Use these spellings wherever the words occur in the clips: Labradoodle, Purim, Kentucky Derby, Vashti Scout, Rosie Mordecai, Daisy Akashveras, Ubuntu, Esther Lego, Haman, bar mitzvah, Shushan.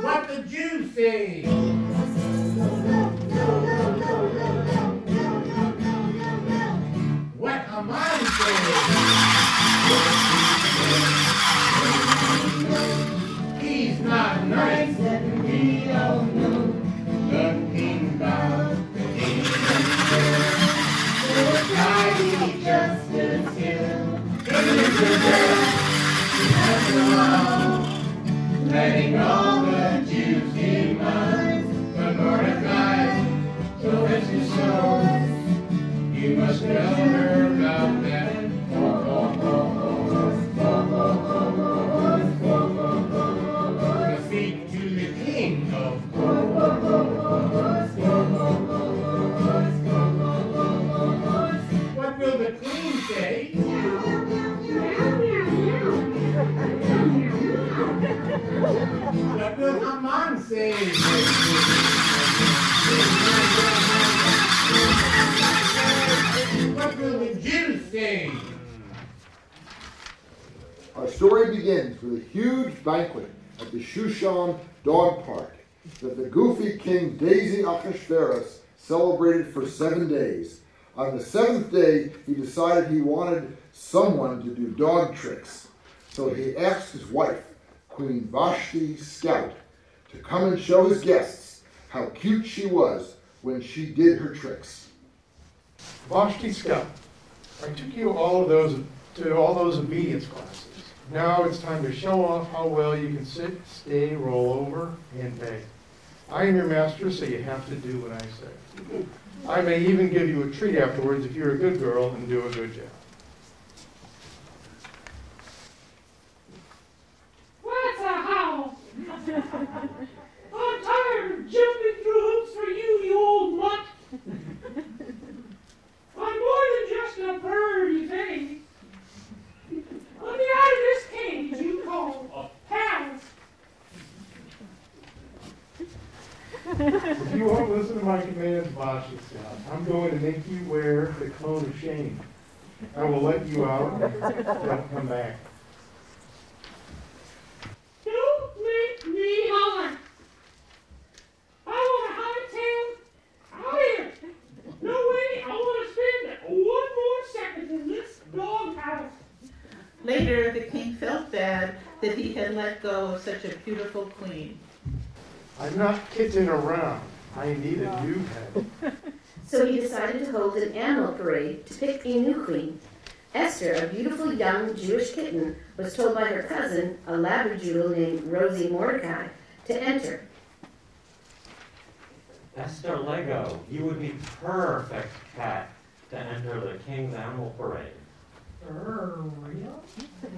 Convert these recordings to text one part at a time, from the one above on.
What the Jews say. What Haman says. He's not nice. We all know the king about the king. The mighty justice hill is the best of all. Letting all the Jews demand the Mordecai so as you show. You must have heard about that. Defeat to the king of what will the queen say? What will Haman say? What will the Jews say? Our story begins with a huge banquet at the Shushan Dog Park that the goofy king Daisy Akashveras celebrated for 7 days. On the 7th day, he decided he wanted someone to do dog tricks. So he asked his wife, Queen Vashti Scout, to come and show his guests how cute she was when she did her tricks. Vashti Scout, I took you to all those obedience classes. Now it's time to show off how well you can sit, stay, roll over, and beg. I am your master, so you have to do what I say. I may even give you a treat afterwards if you're a good girl and do a good job. I'm tired of jumping through hoops for you, you old mutt. I'm more than just a pretty thing. Let me out of this cage you call a palace. If you won't listen to my commands, Vashti Scout, I'm going to make you wear the cone of shame. I will let you out. Don't come back. Later, the king felt bad that he had let go of such a beautiful queen. I'm not kidding around. I need a new head. So he decided to hold an animal parade to pick a new queen. Esther, a beautiful young Jewish kitten, was told by her cousin, a Labradoodle named Rosie Mordecai, to enter. Esther Lego, you would be perfect cat to enter the king's animal parade. Real?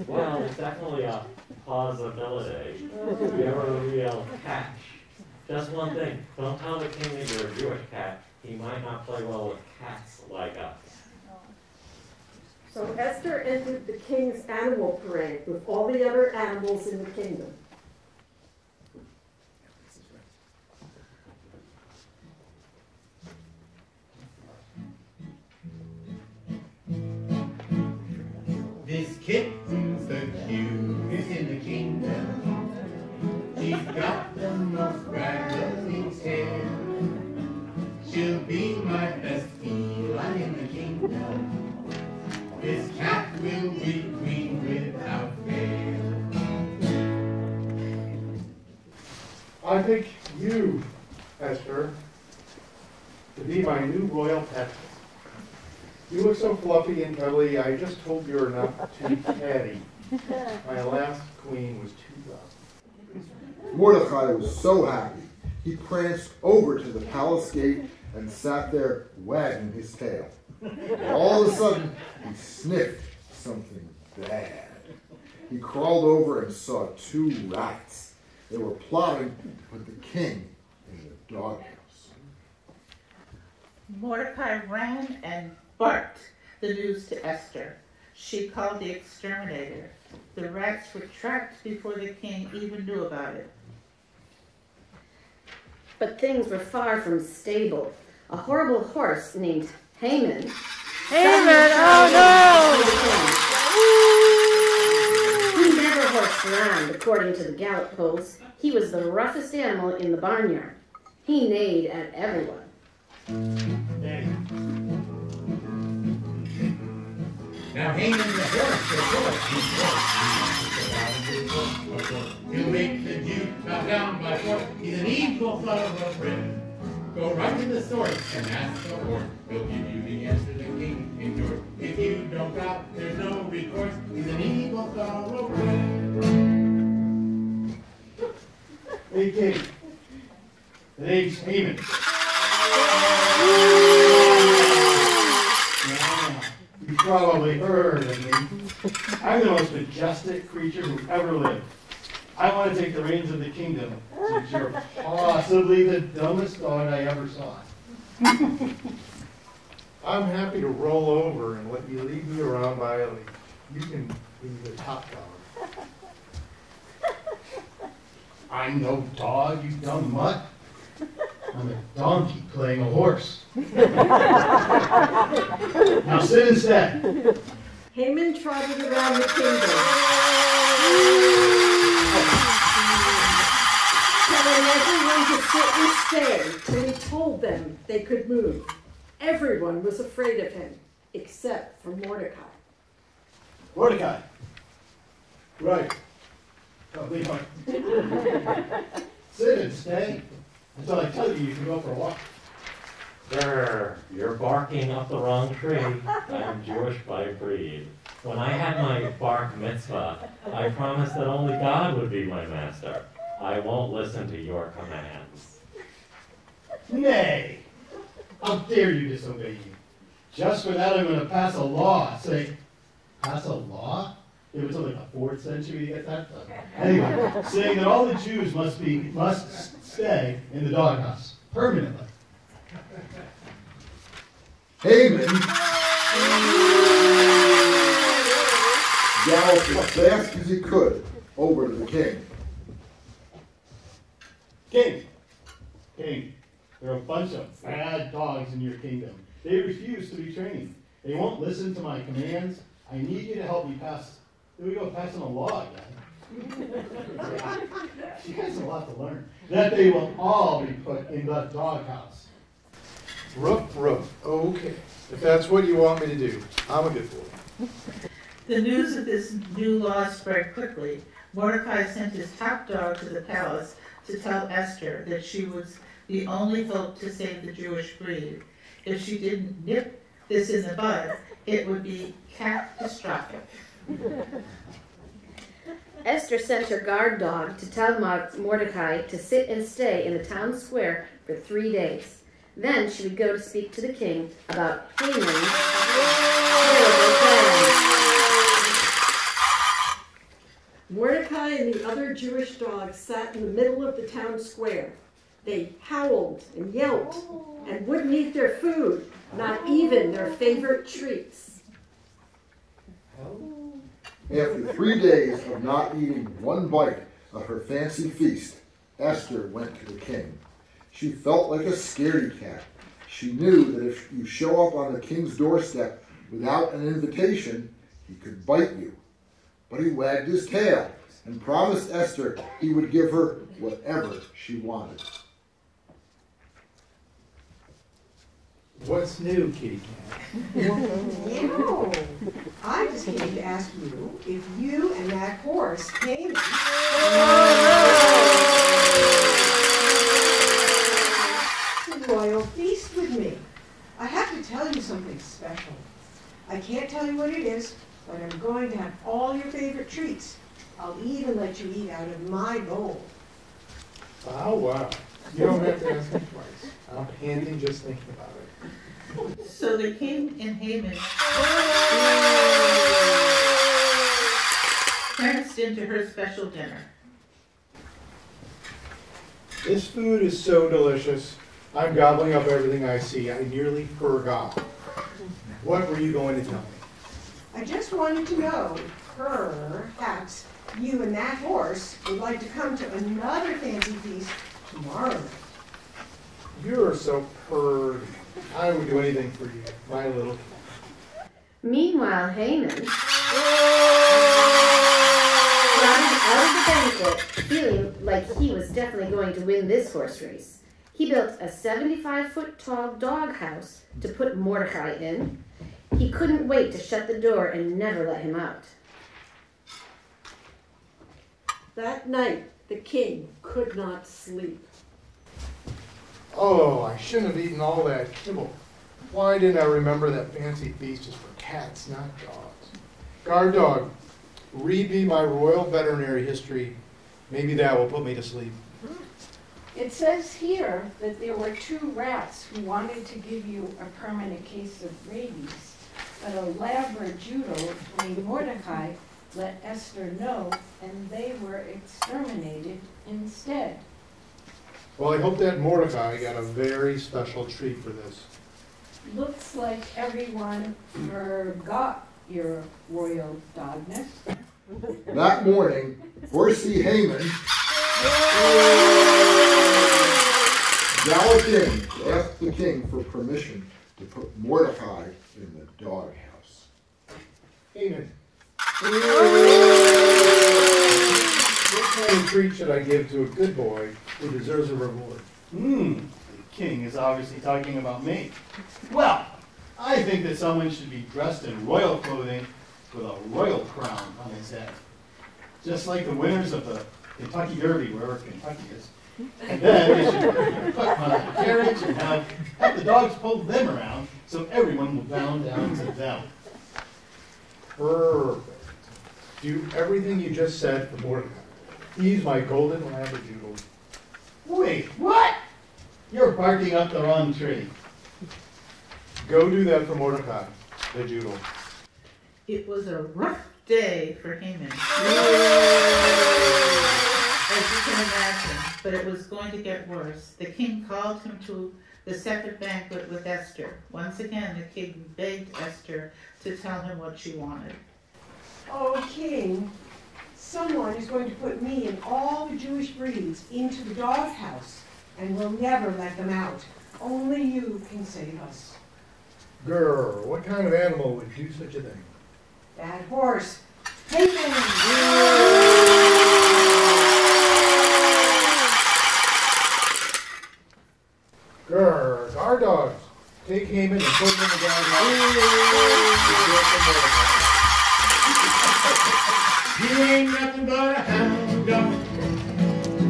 Well, it's definitely a possibility. You're a real catch. Just one thing, don't tell the king that you're a Jewish cat. He might not play well with cats like us. So Esther entered the king's animal parade with all the other animals in the kingdom. This kitten's the cutest in the kingdom. She's got the most rattling tail. She'll be my best feline in the kingdom. This cat will be queen without fail. I pick you, Esther, to be my new royal pet. You look so fluffy and cuddly, I just hope you're not too catty. My last queen was too rough. Mordecai was so happy, he pranced over to the palace gate and sat there wagging his tail. All of a sudden, he sniffed something bad. He crawled over and saw 2 rats. They were plotting to put the king in the doghouse. Mordecai ran and barked the news to Esther. She called the exterminator. The rats were trapped before the king even knew about it. But things were far from stable. A horrible horse named Haman Haman, oh no! He never horsed around, according to the gallop polls. He was the roughest animal in the barnyard. He neighed at everyone. Now Haman the horse, you make the Jew bow down by force. He's an evil fellow of friend. Go right to the source and ask the horse. He'll give you the answer the king endures. If you don't bow, there's no recourse. He's an evil fellow of friend. Hey king, the name's Haman. You probably heard of me. I'm the most majestic creature who ever lived. I want to take the reins of the kingdom, since you're possibly the dumbest dog I ever saw. I'm happy to roll over and let you lead me around by a lead. You can be the top dog. I'm no dog, you dumb mutt. I'm a donkey playing a horse. Now sit instead. Haman trotted around the kingdom, telling everyone to sit and stay till he told them they could move. Everyone was afraid of him, except for Mordecai. Mordecai! Right. Come, leave on. Sit and stay. Until I tell you, you can go for a walk. Sir, you're barking up the wrong tree. I'm Jewish by breed. When I had my bar mitzvah, I promised that only God would be my master. I won't listen to your commands. Nay! How dare you disobey me? Just for that, I'm going to pass a law. Say, pass a law? It was only the 4th century to get that done. Anyway, saying that all the Jews must stay in the doghouse permanently. Haman galloped as fast as he could over to the king. King, there are a bunch of bad dogs in your kingdom. They refuse to be trained. They won't listen to my commands. I need you to help me pass. Here we go, passing a law again. She has a lot to learn. That they will all be put in the doghouse. Ruff. Okay. If that's what you want me to do, I'm a good boy. The news of this new law spread quickly. Mordecai sent his top dog to the palace to tell Esther that she was the only hope to save the Jewish breed. If she didn't nip this in the bud, it would be catastrophic. Esther sent her guard dog to tell Mordecai to sit and stay in the town square for 3 days. Then she would go to speak to the king about Haman's terrible plans. Mordecai and the other Jewish dogs sat in the middle of the town square. They howled and yelped and wouldn't eat their food, not even their favorite treats. After 3 days of not eating one bite of her fancy feast, Esther went to the king. She felt like a scaredy cat. She knew that if you show up on the king's doorstep without an invitation, he could bite you. But he wagged his tail and promised Esther he would give her whatever she wanted. What's new, kitty cat? I just came to ask you if you and that horse came. To royal feast with me. I have to tell you something special. I can't tell you what it is, but I'm going to have all your favorite treats. I'll even let you eat out of my bowl. Oh, wow. You don't have to ask me twice. I'm handy just thinking about it. So the king and Haman pranced into her special dinner. This food is so delicious. I'm gobbling up everything I see. I nearly forgot. What were you going to tell me? I just wanted to know perhaps you and that horse would like to come to another fancy feast tomorrow. You're so purr. I would do anything for you, my little cat. Meanwhile, Haman climbed out of the banquet, feeling like he was definitely going to win this horse race. He built a 75-foot-tall doghouse to put Mordecai in. He couldn't wait to shut the door and never let him out. That night, the king could not sleep. Oh, I shouldn't have eaten all that kibble. Why didn't I remember that fancy feast is for cats, not dogs? Guard dog, read me my royal veterinary history. Maybe that will put me to sleep. It says here that there were two rats who wanted to give you a permanent case of rabies, but a Labradoodle named Mordecai let Esther know, and they were exterminated instead. Well, I hope that Mordecai got a very special treat for this. Looks like everyone forgot your royal dogness. That morning, Horsey Haman now again asked the king for permission to put Mordecai in the doghouse. Haman, what kind of treat should I give to a good boy who deserves a reward? The king is obviously talking about me. Well, I think that someone should be dressed in royal clothing with a royal crown on his head, just like the winners of the Kentucky Derby, wherever Kentucky is. And then they should put on a carriage and have the dogs pull them around so everyone will bow down to them. Perfect. Do everything you just said for Mordecai. He's my golden Labradoodle. Wait, what? You're barking up the wrong tree. Go do that for Mordecai, the Doodle. It was a rough day for Haman, as you can imagine, but it was going to get worse. The king called him to the separate banquet with Esther. Once again, the king begged Esther to tell him what she wanted. Oh, king, someone is going to put me and all the Jewish breeds into the doghouse and will never let them out. Only you can save us. Girl, what kind of animal would do such a thing? That horse. Take him! Grr, guard dogs. Take Haman and put him in the doghouse. He ain't nothing but a hound dog,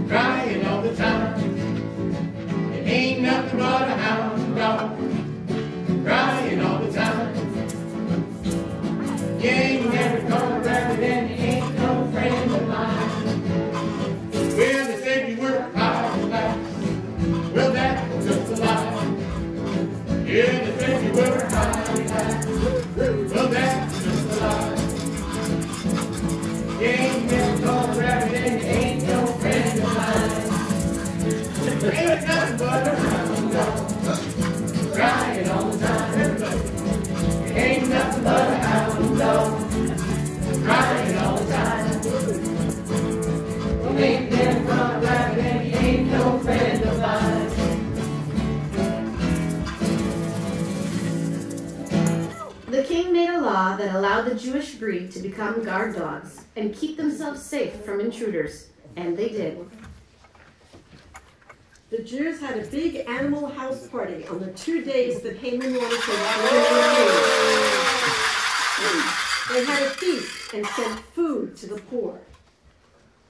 crying all the time. It ain't nothing but a hound dog, crying all the time. You ain't never gonna rabbit and you ain't no friend of mine. Well, they said you were a powerhouse. Well, that was just a lie. Yeah, they said you were a powerhouse. Well, that was just a lie. You ain't never gonna rabbit and you ain't no friend of mine. You ain't nothing but a hound dog, crying all the time. Everybody, ain't nothing but a hound dog, crying all the time. Well, ain't never gonna rabbit and he ain't no friend of mine. The king made a law that allowed the Jewish breed to become guard dogs and keep themselves safe from intruders, and they did. The Jews had a big animal house party on the 2 days that Haman wanted to watch. They had a feast and sent food to the poor.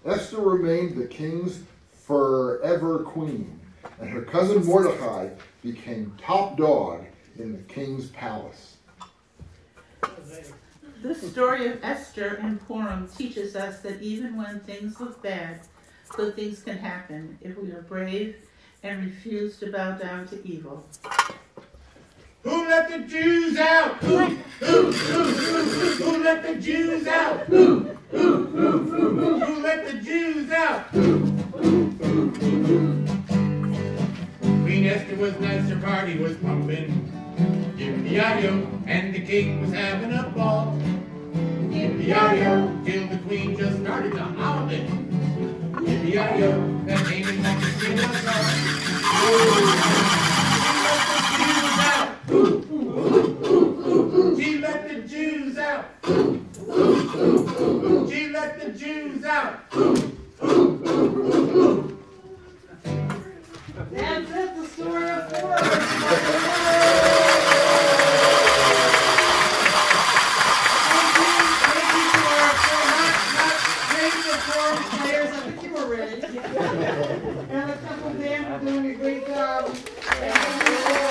Esther remained the king's forever queen, and her cousin Mordecai became top dog in the king's palace. The story of Esther and Purim teaches us that even when things look bad, good things can happen if we are brave and refuse to bow down to evil. Who let the Jews out? Who let the Jews out? Who let the Jews out? Queen Esther was nice, her party was pumping. Yippee-yi-yo, and the king was having a ball. Yippee-yi-yo, till the queen just started to howling. Yippee-yi-yo, that Haman like to skin us off. She let the Jews out! She let the Jews out! And that's the story of Purim. And the couple band for doing a great job.